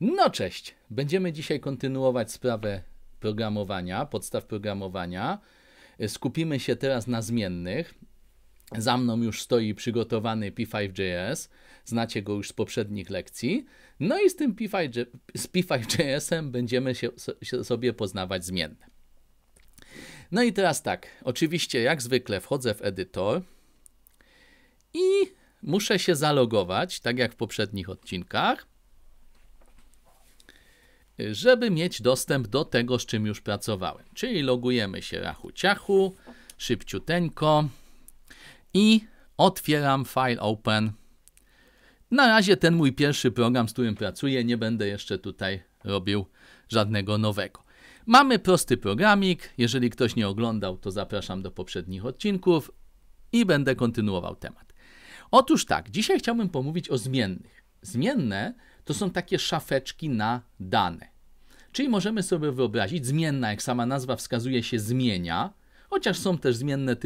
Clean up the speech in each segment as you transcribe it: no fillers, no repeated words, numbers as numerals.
No cześć, będziemy dzisiaj kontynuować sprawę programowania, podstaw programowania. Skupimy się teraz na zmiennych. Za mną już stoi przygotowany P5.js, znacie go już z poprzednich lekcji. No i z P5.js-em będziemy sobie poznawać zmienne. No i teraz tak, oczywiście jak zwykle wchodzę w edytor i muszę się zalogować, tak jak w poprzednich odcinkach, żeby mieć dostęp do tego, z czym już pracowałem. Czyli logujemy się rachu-ciachu, szybciuteńko i otwieram file open. Na razie ten mój pierwszy program, z którym pracuję, nie będę jeszcze tutaj robił żadnego nowego. Mamy prosty programik, jeżeli ktoś nie oglądał, to zapraszam do poprzednich odcinków i będę kontynuował temat. Otóż tak, dzisiaj chciałbym pomówić o zmiennych. Zmienne to są takie szafeczki na dane. Czyli możemy sobie wyobrazić, zmienna, jak sama nazwa wskazuje, się zmienia, chociaż są też zmienne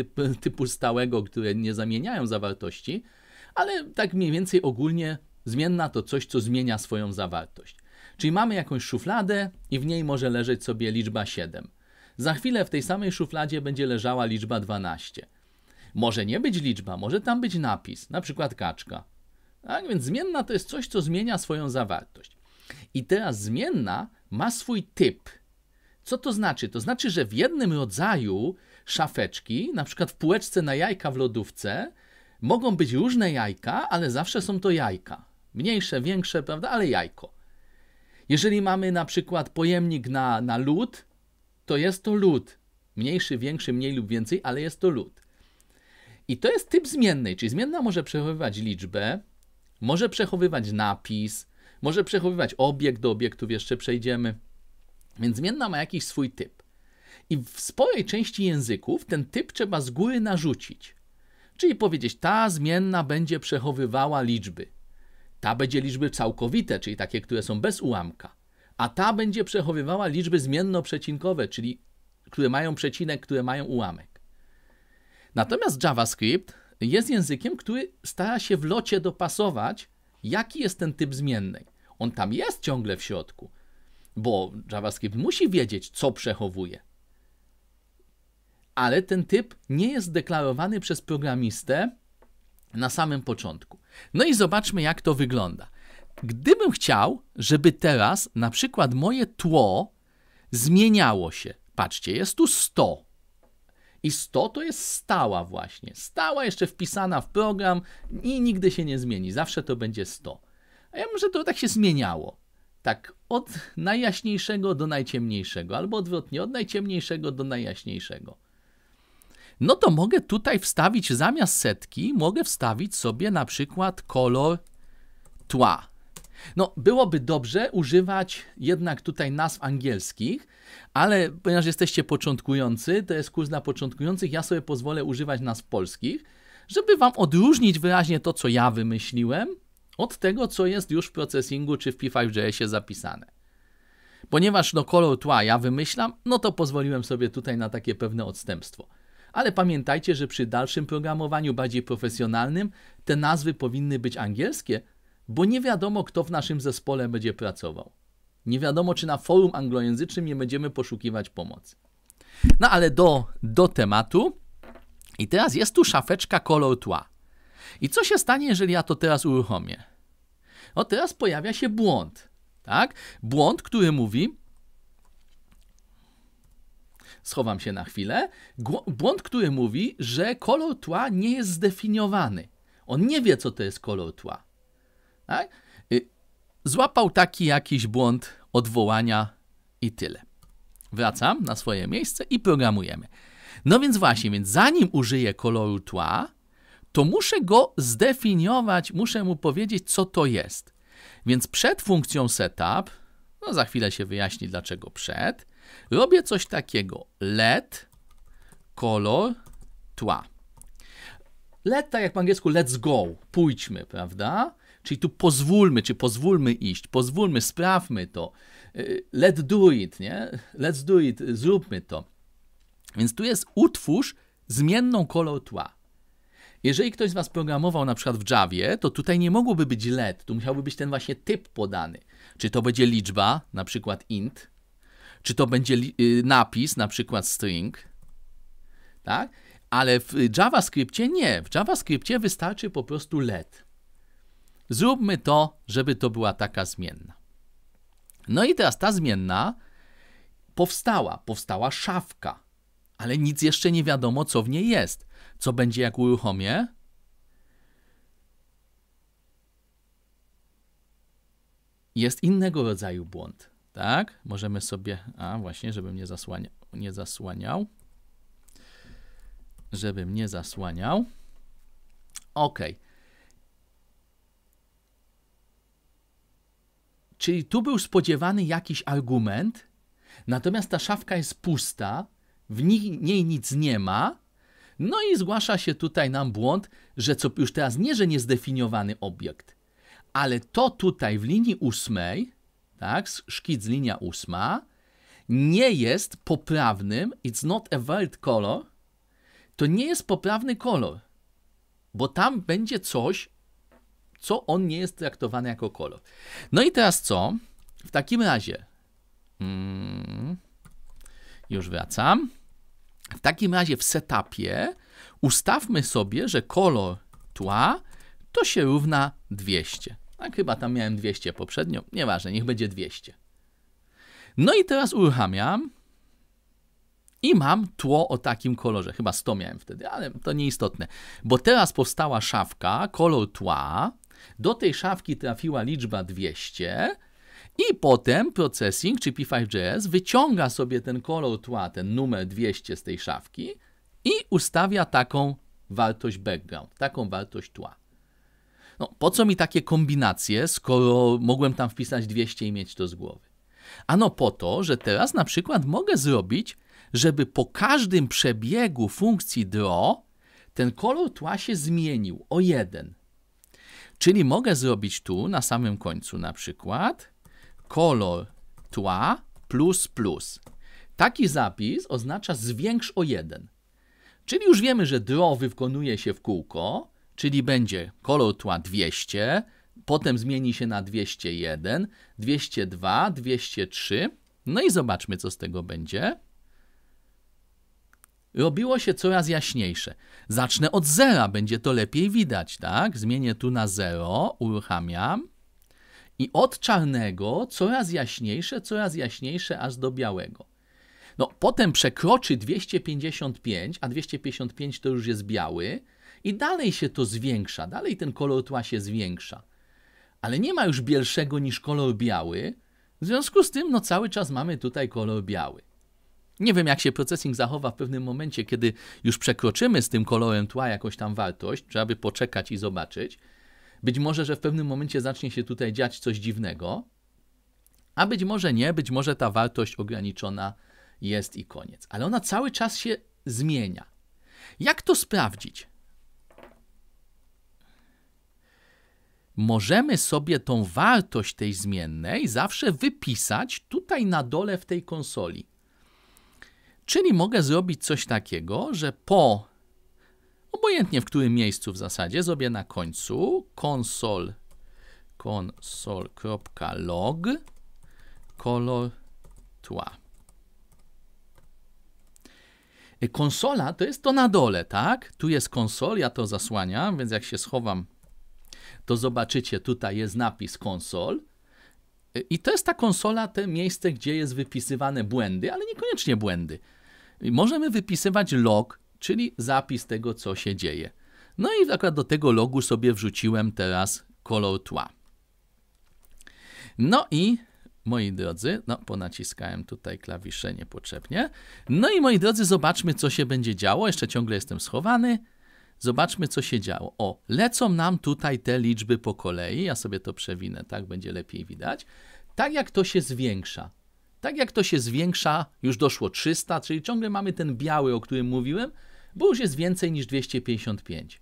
typu stałego, które nie zamieniają zawartości, ale tak mniej więcej ogólnie zmienna to coś, co zmienia swoją zawartość. Czyli mamy jakąś szufladę i w niej może leżeć sobie liczba 7. Za chwilę w tej samej szufladzie będzie leżała liczba 12. Może nie być liczba, może tam być napis, na przykład kaczka. Tak więc zmienna to jest coś, co zmienia swoją zawartość. I teraz zmienna ma swój typ. Co to znaczy? To znaczy, że w jednym rodzaju szafeczki, na przykład w półeczce na jajka w lodówce, mogą być różne jajka, ale zawsze są to jajka. Mniejsze, większe, prawda? Ale jajko. Jeżeli mamy na przykład pojemnik na lód, to jest to lód. Mniejszy, większy, mniej lub więcej, ale jest to lód. I to jest typ zmiennej, czyli zmienna może przechowywać liczbę, może przechowywać napis, może przechowywać obiekt, do obiektów jeszcze przejdziemy. Więc zmienna ma jakiś swój typ. I w sporej części języków ten typ trzeba z góry narzucić. Czyli powiedzieć, ta zmienna będzie przechowywała liczby. Ta będzie liczby całkowite, czyli takie, które są bez ułamka. A ta będzie przechowywała liczby zmienno-przecinkowe, czyli które mają przecinek, które mają ułamek. Natomiast JavaScript jest językiem, który stara się w locie dopasować, jaki jest ten typ zmiennej. On tam jest ciągle w środku, bo JavaScript musi wiedzieć, co przechowuje. Ale ten typ nie jest deklarowany przez programistę na samym początku. No i zobaczmy, jak to wygląda. Gdybym chciał, żeby teraz na przykład moje tło zmieniało się. Patrzcie, jest tu 100. I 100 to jest stała właśnie. Stała jeszcze wpisana w program i nigdy się nie zmieni. Zawsze to będzie 100. A ja bym, że to tak się zmieniało. Tak od najjaśniejszego do najciemniejszego. Albo odwrotnie, od najciemniejszego do najjaśniejszego. No to mogę tutaj wstawić, zamiast setki, mogę wstawić sobie na przykład kolor tła. No, byłoby dobrze używać jednak tutaj nazw angielskich, ale ponieważ jesteście początkujący, to jest kurs dla początkujących, ja sobie pozwolę używać nazw polskich, żeby wam odróżnić wyraźnie to, co ja wymyśliłem, od tego, co jest już w Processingu czy w P5.js-ie zapisane. Ponieważ no, kolor tła ja wymyślam, no to pozwoliłem sobie tutaj na takie pewne odstępstwo. Ale pamiętajcie, że przy dalszym programowaniu, bardziej profesjonalnym, te nazwy powinny być angielskie, bo nie wiadomo, kto w naszym zespole będzie pracował. Nie wiadomo, czy na forum anglojęzycznym nie będziemy poszukiwać pomocy. No ale do tematu. I teraz jest tu szafeczka kolor tła. I co się stanie, jeżeli ja to teraz uruchomię? No teraz pojawia się błąd. Tak? Błąd, który mówi... Schowam się na chwilę. Błąd, który mówi, że kolor tła nie jest zdefiniowany. On nie wie, co to jest kolor tła. Tak? Złapał taki jakiś błąd odwołania i tyle. Wracam na swoje miejsce i programujemy. No więc właśnie, zanim użyję koloru tła, to muszę go zdefiniować, muszę mu powiedzieć, co to jest. Więc przed funkcją setup, no za chwilę się wyjaśni, dlaczego przed, robię coś takiego, let kolor tła. Let, tak jak po angielsku, let's go, pójdźmy, prawda? Czyli tu pozwólmy, czy pozwólmy iść, pozwólmy, sprawmy to, let's do it, nie? Let's do it, zróbmy to. Więc tu jest utwórz zmienną kolor tła. Jeżeli ktoś z Was programował na przykład w Javie, to tutaj nie mogłoby być LED, tu musiałby być ten właśnie typ podany. Czy to będzie liczba, na przykład int, czy to będzie napis, na przykład string, tak? Ale w JavaScriptie nie. W JavaScriptie wystarczy po prostu LED. Zróbmy to, żeby to była taka zmienna. No i teraz ta zmienna powstała. Powstała szafka, ale nic jeszcze nie wiadomo, co w niej jest. Co będzie, jak uruchomię? Jest innego rodzaju błąd, tak? Możemy sobie... A, właśnie, żebym nie zasłaniał. OK. Czyli tu był spodziewany jakiś argument, natomiast ta szafka jest pusta, w niej nic nie ma, no i zgłasza się tutaj nam błąd, że co już teraz nie, że niezdefiniowany obiekt, ale to tutaj w linii 8, tak, szkic linia 8, nie jest poprawnym, it's not a valid color, to nie jest poprawny kolor, bo tam będzie coś, co on nie jest traktowany jako kolor. No i teraz co? W takim razie, już wracam, w takim razie w setupie ustawmy sobie, że kolor tła to się równa 200. A chyba tam miałem 200 poprzednio, nieważne, niech będzie 200. No i teraz uruchamiam. I mam tło o takim kolorze. Chyba 100 miałem wtedy, ale to nieistotne. Bo teraz powstała szafka, kolor tła. Do tej szafki trafiła liczba 200. I potem Processing, czy P5.js, wyciąga sobie ten kolor tła, ten numer 200 z tej szafki i ustawia taką wartość background, taką wartość tła. No, po co mi takie kombinacje, skoro mogłem tam wpisać 200 i mieć to z głowy? Ano po to, że teraz na przykład mogę zrobić, żeby po każdym przebiegu funkcji draw ten kolor tła się zmienił o 1. Czyli mogę zrobić tu na samym końcu na przykład kolor tła plus plus. Taki zapis oznacza zwiększ o 1. Czyli już wiemy, że draw wykonuje się w kółko, czyli będzie kolor tła 200, potem zmieni się na 201, 202, 203. No i zobaczmy, co z tego będzie. Robiło się coraz jaśniejsze. Zacznę od zera, będzie to lepiej widać, tak? Zmienię tu na 0, uruchamiam. I od czarnego coraz jaśniejsze, aż do białego. No, potem przekroczy 255, a 255 to już jest biały. I dalej się to zwiększa, dalej ten kolor tła się zwiększa. Ale nie ma już bielszego niż kolor biały. W związku z tym, no, cały czas mamy tutaj kolor biały. Nie wiem, jak się Processing zachowa w pewnym momencie, kiedy już przekroczymy z tym kolorem tła jakąś tam wartość, trzeba by poczekać i zobaczyć. Być może, że w pewnym momencie zacznie się tutaj dziać coś dziwnego, a być może nie, być może ta wartość ograniczona jest i koniec. Ale ona cały czas się zmienia. Jak to sprawdzić? Możemy sobie tą wartość tej zmiennej zawsze wypisać tutaj na dole w tej konsoli. Czyli mogę zrobić coś takiego, że po, obojętnie w którym miejscu w zasadzie, zrobię na końcu console.log kolor tła. Konsola to jest to na dole, tak? Tu jest konsol, ja to zasłaniam, więc jak się schowam, to zobaczycie, tutaj jest napis konsol. I to jest ta konsola, to miejsce, gdzie jest wypisywane błędy, ale niekoniecznie błędy. Możemy wypisywać log, czyli zapis tego, co się dzieje. No i akurat do tego logu sobie wrzuciłem teraz kolor tła. No i, moi drodzy, no ponaciskałem tutaj klawisze niepotrzebnie. No i, moi drodzy, zobaczmy, co się będzie działo. Jeszcze ciągle jestem schowany. Zobaczmy, co się działo. O, lecą nam tutaj te liczby po kolei. Ja sobie to przewinę, tak będzie lepiej widać. Tak jak to się zwiększa. Tak jak to się zwiększa, już doszło 300, czyli ciągle mamy ten biały, o którym mówiłem, bo już jest więcej niż 255.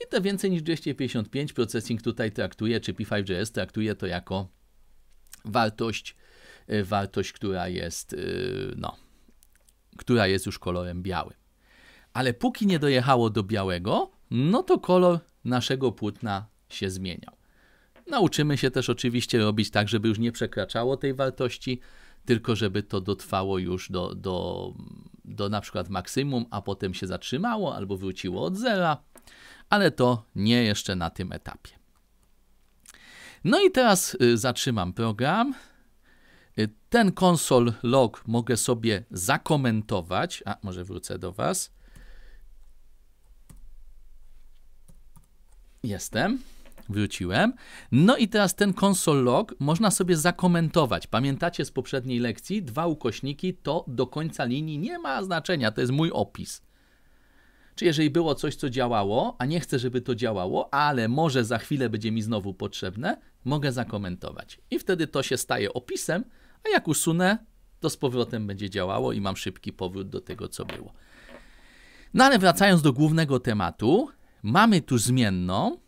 I to więcej niż 255 Processing tutaj traktuje, czy P5.js traktuje to jako wartość, która jest, no, która jest już kolorem białym. ale póki nie dojechało do białego, no to kolor naszego płótna się zmieniał. Nauczymy się też oczywiście robić tak, żeby już nie przekraczało tej wartości, tylko żeby to dotrwało już do na przykład maksimum, a potem się zatrzymało albo wróciło od zera, ale to nie jeszcze na tym etapie. No i teraz zatrzymam program. Ten console log mogę sobie zakomentować. A, może wrócę do Was. Jestem. Wróciłem. No i teraz ten console log można sobie zakomentować. Pamiętacie z poprzedniej lekcji? 2 ukośniki to do końca linii nie ma znaczenia. To jest mój opis. Czy jeżeli było coś, co działało, a nie chcę, żeby to działało, ale może za chwilę będzie mi znowu potrzebne, mogę zakomentować. I wtedy to się staje opisem, a jak usunę, to z powrotem będzie działało i mam szybki powrót do tego, co było. No ale wracając do głównego tematu, mamy tu zmienną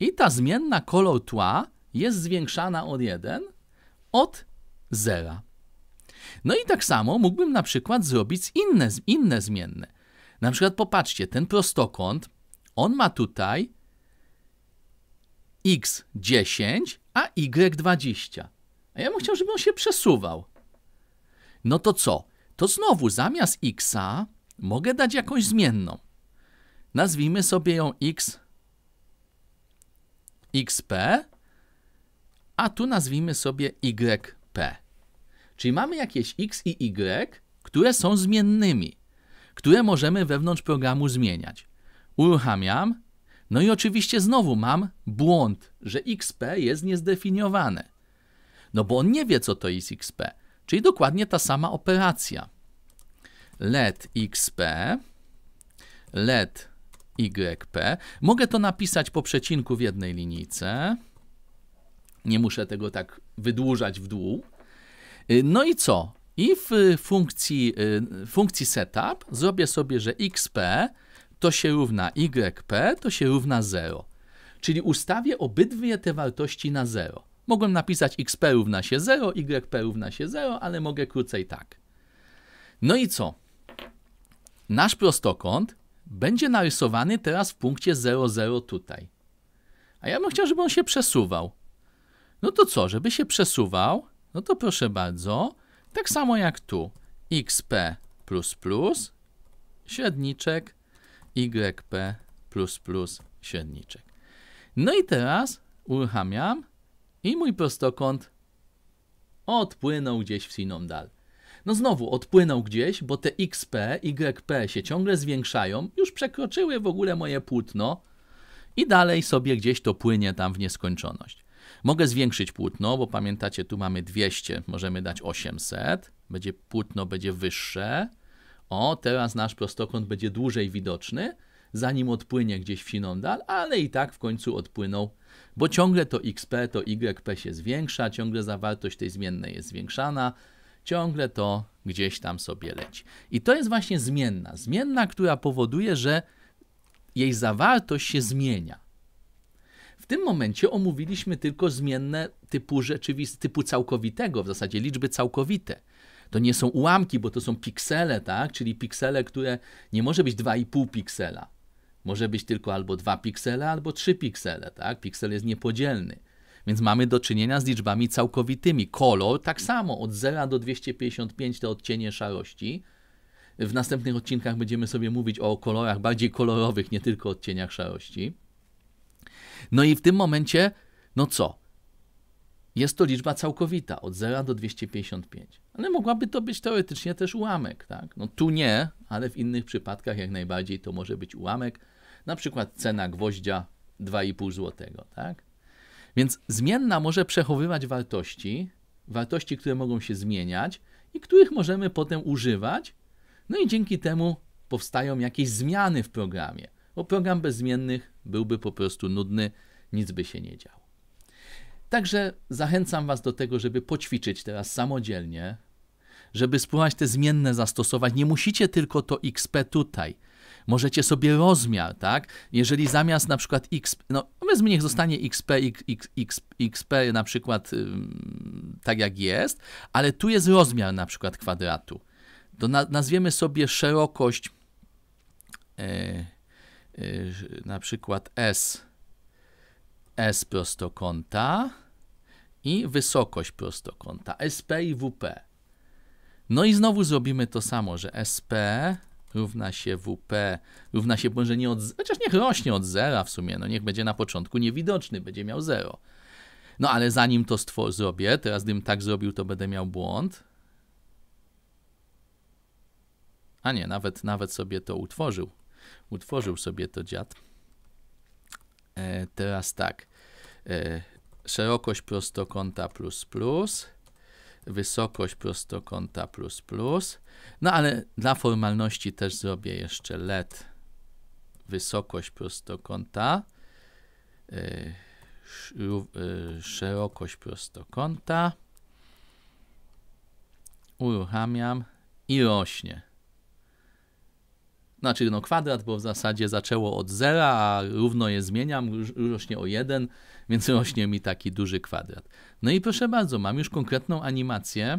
i ta zmienna kolor tła jest zwiększana od 1, od 0. No i tak samo mógłbym na przykład zrobić inne zmienne. Na przykład popatrzcie, ten prostokąt, on ma tutaj x10, a y20. A ja bym chciał, żeby on się przesuwał. No to co? To znowu zamiast x'a mogę dać jakąś zmienną. Nazwijmy sobie ją xp, a tu nazwijmy sobie yp. Czyli mamy jakieś x i y, które są zmiennymi, które możemy wewnątrz programu zmieniać. Uruchamiam. No i oczywiście znowu mam błąd, że xp jest niezdefiniowane. No bo on nie wie, co to jest xp. Czyli dokładnie ta sama operacja. Let xp, let yp. Mogę to napisać po przecinku w jednej linijce. Nie muszę tego tak wydłużać w dół. No i co? I w funkcji setup zrobię sobie, że xp to się równa yp, to się równa 0. Czyli ustawię obydwie te wartości na 0. Mogłem napisać xp równa się 0, yp równa się 0, ale mogę krócej tak. No i co? Nasz prostokąt będzie narysowany teraz w punkcie 0,0 tutaj. A ja bym chciał, żeby on się przesuwał. No to co? Żeby się przesuwał, no to proszę bardzo, tak samo jak tu. xp++, średniczek, yp++, średniczek. No i teraz uruchamiam i mój prostokąt odpłynął gdzieś w siną dal. No znowu odpłynął gdzieś, bo te xp, yp się ciągle zwiększają, już przekroczyły w ogóle moje płótno i dalej sobie gdzieś to płynie tam w nieskończoność. Mogę zwiększyć płótno, bo pamiętacie, tu mamy 200, możemy dać 800, płótno będzie wyższe. O, teraz nasz prostokąt będzie dłużej widoczny, zanim odpłynie gdzieś w siną dal, ale i tak w końcu odpłynął, bo ciągle to xp, to yp się zwiększa, ciągle zawartość tej zmiennej jest zwiększana, ciągle to gdzieś tam sobie leci. I to jest właśnie zmienna. Zmienna, która powoduje, że jej zawartość się zmienia. W tym momencie omówiliśmy tylko zmienne typu całkowitego, w zasadzie liczby całkowite. To nie są ułamki, bo to są piksele, tak? Czyli piksele, które nie może być 2,5 piksela. Może być tylko albo 2 piksele, albo 3 piksele, tak? Piksel jest niepodzielny. Więc mamy do czynienia z liczbami całkowitymi. Kolor tak samo, od 0 do 255 to odcienie szarości. W następnych odcinkach będziemy sobie mówić o kolorach bardziej kolorowych, nie tylko odcieniach szarości. No i w tym momencie, no co? Jest to liczba całkowita, od 0 do 255. Ale mogłaby to być teoretycznie też ułamek, tak? No tu nie, ale w innych przypadkach jak najbardziej to może być ułamek. Na przykład cena gwoździa 2,5 zł, tak? Więc zmienna może przechowywać wartości, które mogą się zmieniać i których możemy potem używać. No i dzięki temu powstają jakieś zmiany w programie, bo program bez zmiennych byłby po prostu nudny, nic by się nie działo. Także zachęcam Was do tego, żeby poćwiczyć teraz samodzielnie, żeby spróbować te zmienne zastosować. Nie musicie tylko to XP tutaj. Możecie sobie rozmiar, tak? Jeżeli zamiast na przykład XP, no powiedzmy niech zostanie XP na przykład tak jak jest, ale tu jest rozmiar na przykład kwadratu. To nazwiemy sobie szerokość na przykład S prostokąta i wysokość prostokąta, SP i WP. No i znowu zrobimy to samo, że SP równa się WP, równa się, może nie od, chociaż niech rośnie od zera w sumie, no niech będzie na początku niewidoczny, będzie miał 0. No ale zanim to zrobię, teraz gdybym tak zrobił, to będę miał błąd. A nie, nawet sobie to utworzył. Utworzył sobie to dziad. Teraz tak. Szerokość prostokąta plus plus. Wysokość prostokąta plus plus. No ale dla formalności też zrobię jeszcze let. Wysokość prostokąta. Szerokość prostokąta. Uruchamiam i rośnie. Znaczy no kwadrat, bo w zasadzie zaczęło od zera, a równo je zmieniam, rośnie o 1, więc rośnie mi taki duży kwadrat. No i proszę bardzo, mam już konkretną animację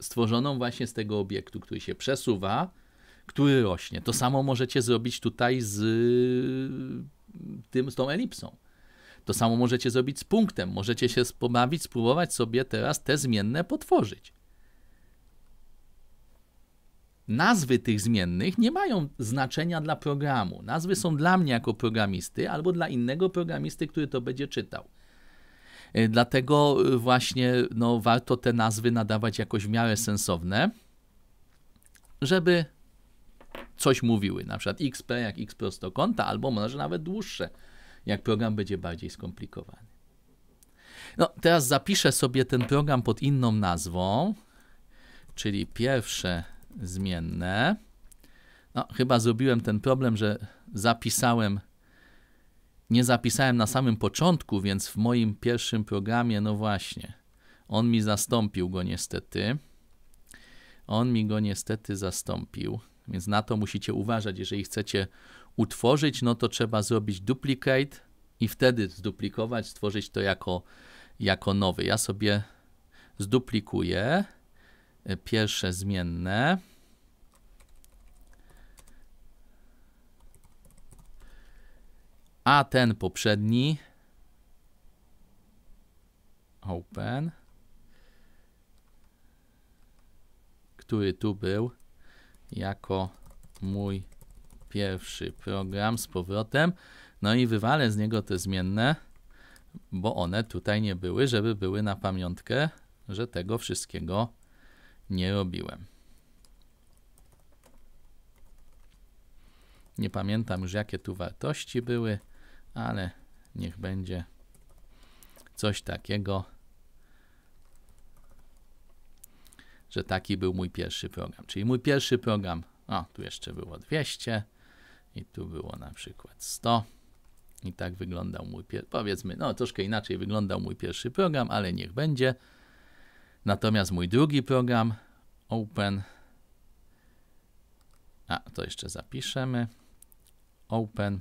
stworzoną właśnie z tego obiektu, który się przesuwa, który rośnie. To samo możecie zrobić tutaj z tą elipsą. To samo możecie zrobić z punktem. Możecie się pobawić, spróbować sobie teraz te zmienne potworzyć. Nazwy tych zmiennych nie mają znaczenia dla programu. Nazwy są dla mnie jako programisty albo dla innego programisty, który to będzie czytał. Dlatego właśnie no, warto te nazwy nadawać jakoś w miarę sensowne, żeby coś mówiły. Na przykład XP jak X prostokąta albo może nawet dłuższe, jak program będzie bardziej skomplikowany. No, teraz zapiszę sobie ten program pod inną nazwą, czyli pierwsze zmienne. No, chyba zrobiłem ten problem, że nie zapisałem na samym początku, więc w moim pierwszym programie, no właśnie, on mi zastąpił go niestety. On mi go niestety zastąpił, więc na to musicie uważać. Jeżeli chcecie utworzyć, no to trzeba zrobić duplicate i wtedy zduplikować, stworzyć to jako nowy. Ja sobie zduplikuję pierwsze zmienne. A ten poprzedni. Open. Który tu był jako mój pierwszy program z powrotem. No i wywalę z niego te zmienne, bo one tutaj nie były, żeby były na pamiątkę, że tego wszystkiego nie robiłem. Nie pamiętam już, jakie tu wartości były, ale niech będzie coś takiego, że taki był mój pierwszy program. Czyli mój pierwszy program, o, tu jeszcze było 200 i tu było na przykład 100 i tak wyglądał mój pierwszy, powiedzmy, no troszkę inaczej wyglądał mój pierwszy program, ale niech będzie. Natomiast mój drugi program, open, a to jeszcze zapiszemy, open,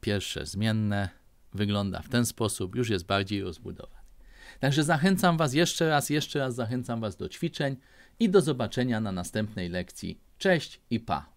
pierwsze zmienne, wygląda w ten sposób, już jest bardziej rozbudowany. Także zachęcam Was jeszcze raz zachęcam Was do ćwiczeń i do zobaczenia na następnej lekcji. Cześć i pa!